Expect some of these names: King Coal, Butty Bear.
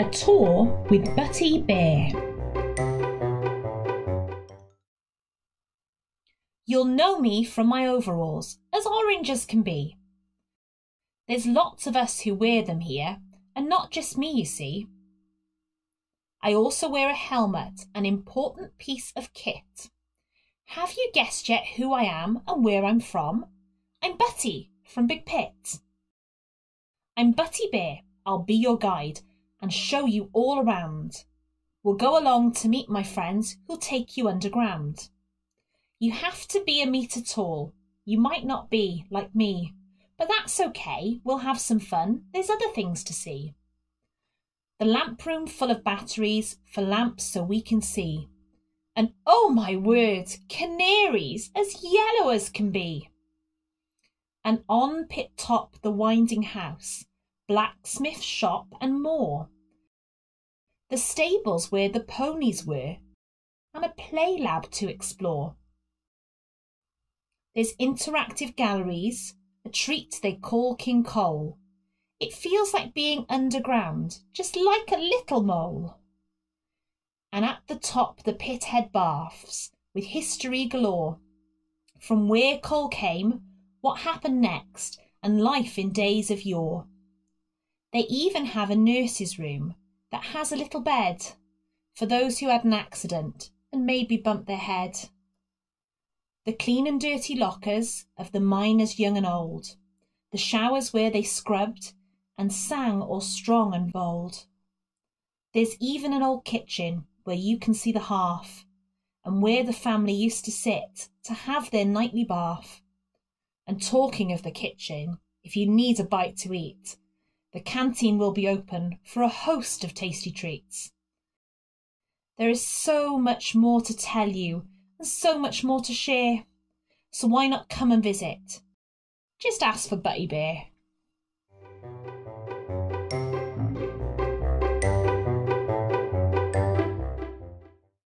A tour with Butty Bear. You'll know me from my overalls, as orange as can be. There's lots of us who wear them here, and not just me, you see. I also wear a helmet, an important piece of kit. Have you guessed yet who I am and where I'm from? I'm Butty from Big Pit. I'm Butty Bear. I'll be your guide and show you all around. We'll go along to meet my friends who'll take you underground. You have to be a metre tall. You might not be like me, but that's okay. We'll have some fun. There's other things to see. The lamp room full of batteries for lamps so we can see. And oh my word, canaries as yellow as can be. And on pit top the winding house, blacksmith shop and more. The stables where the ponies were and a play lab to explore. There's interactive galleries, a treat they call King Coal. It feels like being underground, just like a little mole. And at the top the pit head baths with history galore. From where coal came, what happened next, and life in days of yore. They even have a nurse's room that has a little bed for those who had an accident and maybe bumped their head. The clean and dirty lockers of the miners young and old, the showers where they scrubbed and sang all strong and bold. There's even an old kitchen where you can see the hearth and where the family used to sit to have their nightly bath. And talking of the kitchen, if you need a bite to eat, the canteen will be open for a host of tasty treats. There is so much more to tell you and so much more to share, so why not come and visit? Just ask for Butty Bear.